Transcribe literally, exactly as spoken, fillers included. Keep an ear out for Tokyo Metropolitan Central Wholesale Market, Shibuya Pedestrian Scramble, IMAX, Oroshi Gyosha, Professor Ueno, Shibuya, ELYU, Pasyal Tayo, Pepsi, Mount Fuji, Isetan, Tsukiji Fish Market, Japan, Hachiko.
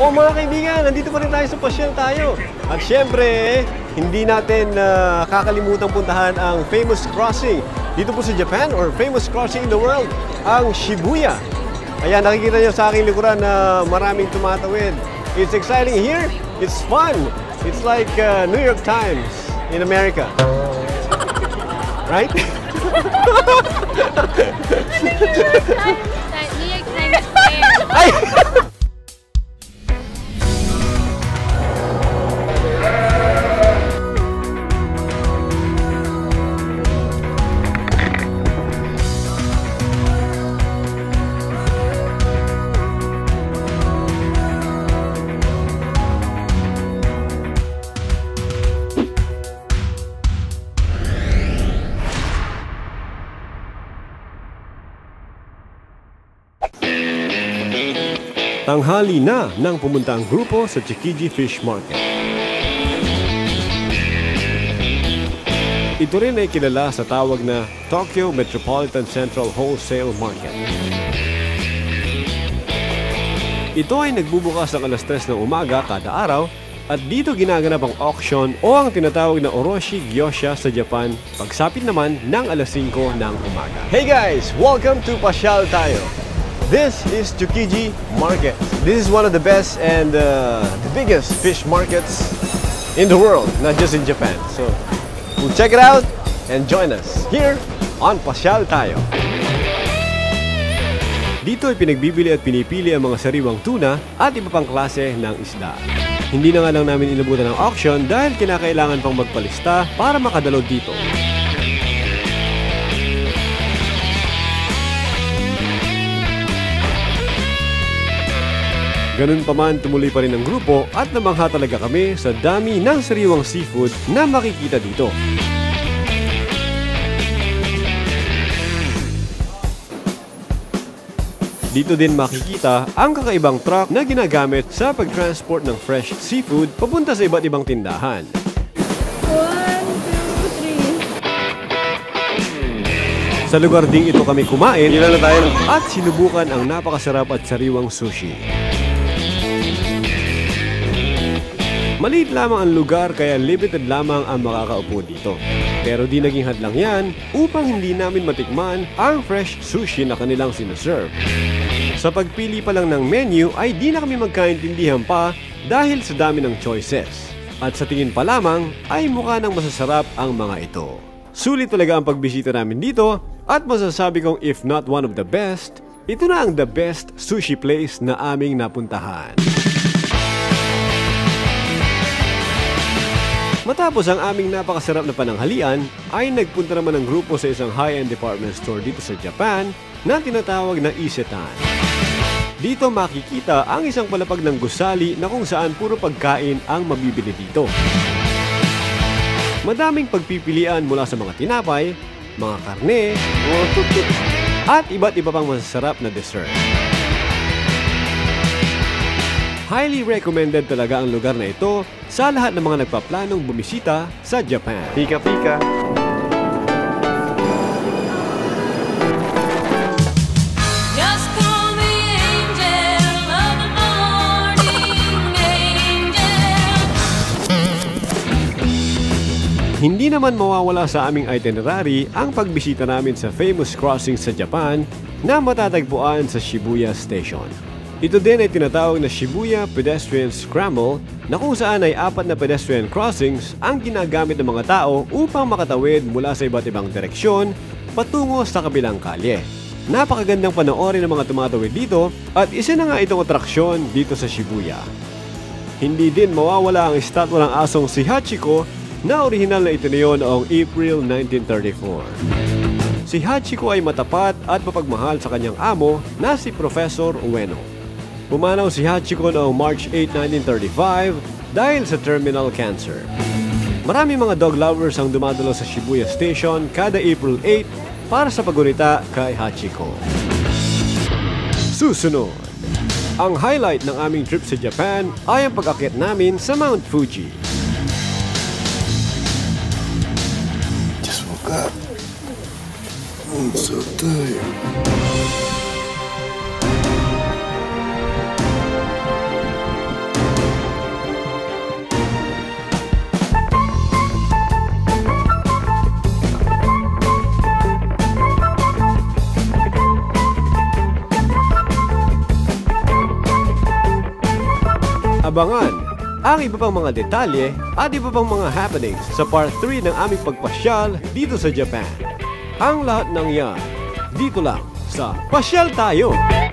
O mga kaibigan, nandito pa rin tayo sa Pasyal Tayo. At syempre, hindi natin uh, kakalimutan puntahan ang famous crossing dito po sa Japan, or famous crossing in the world, ang Shibuya. Ayan, nakikita nyo sa aking likuran na maraming tumatawid. It's exciting here, it's fun, it's like uh, New York Times in America. Right? New York Times Square. Tanghali na nang pumunta ang grupo sa Tsukiji Fish Market. Ito rin ay kilala sa tawag na Tokyo Metropolitan Central Wholesale Market. Ito ay nagbubukas ng alas tres ng umaga kada araw at dito ginaganap ang auction o ang tinatawag na Oroshi Gyosha sa Japan, pagsapit naman ng alas singko ng umaga. Hey guys! Welcome to Pasyal Tayo! This is Tsukiji Market. This is one of the best and uh, the biggest fish markets in the world, not just in Japan. So, we'll check it out and join us here on Pasyal Tayo. Dito ay pinagbibili at pinipili ang mga sariwang tuna at iba pang klase ng isda. Hindi na nga lang namin inabutan ng auction dahil kinakailangan pang magpalista para makadalo dito. Ganun pa man, tumuloy pa rin ang grupo at namangha talaga kami sa dami ng sariwang seafood na makikita dito. Dito din makikita ang kakaibang truck na ginagamit sa pag-transport ng fresh seafood papunta sa iba't ibang tindahan. Sa lugar ding ito kami kumain at sinubukan ang napakasarap at sariwang sushi. Maliit lamang ang lugar kaya limited lamang ang makakaupo dito. Pero di naging hadlang yan upang hindi namin matikman ang fresh sushi na kanilang sinuserve. Sa pagpili pa lang ng menu ay di na kami magkaintindihan pa dahil sa dami ng choices. At sa tingin pa lamang ay mukha ng masasarap ang mga ito. Sulit talaga ang pagbisita namin dito at masasabi kong if not one of the best, ito na ang the best sushi place na aming napuntahan. Matapos ang aming napakasarap na pananghalian, ay nagpunta naman ang grupo sa isang high-end department store dito sa Japan na tinatawag na Isetan. Dito makikita ang isang palapag ng gusali na kung saan puro pagkain ang mabibili dito. Madaming pagpipilian mula sa mga tinapay, mga karne, at iba't iba pang masasarap na dessert. Highly recommended talaga ang lugar na ito sa lahat ng mga nagpaplanong bumisita sa Japan. Pika-pika! Hindi naman mawawala sa aming itinerary ang pagbisita namin sa famous crossing sa Japan na matatagpuan sa Shibuya Station. Ito din ay tinatawag na Shibuya Pedestrian Scramble na kung saan ay apat na pedestrian crossings ang ginagamit ng mga tao upang makatawid mula sa iba't ibang direksyon patungo sa kabilang kalye. Napakagandang panoorin ng mga tumatawid dito at isa na nga itong atraksyon dito sa Shibuya. Hindi din mawawala ang estatwa ng asong si Hachiko na orihinal na itinayo noong April nineteen thirty-four. Si Hachiko ay matapat at mapagmahal sa kanyang amo na si Professor Ueno. Pumanaw si Hachiko noong March eighth nineteen thirty-five dahil sa terminal cancer. Marami mga dog lovers ang dumadalo sa Shibuya Station kada April eighth para sa pagunita kay Hachiko. Susunod! Ang highlight ng aming trip sa Japan ay ang pag-akyat namin sa Mount Fuji. Just woke up. I'm so tired. abangan ang iba pang mga detalye at iba pang mga happenings sa part three ng aming pagpasyal dito sa Japan. Ang lahat ng yan, dito lang sa Pasyal Tayo!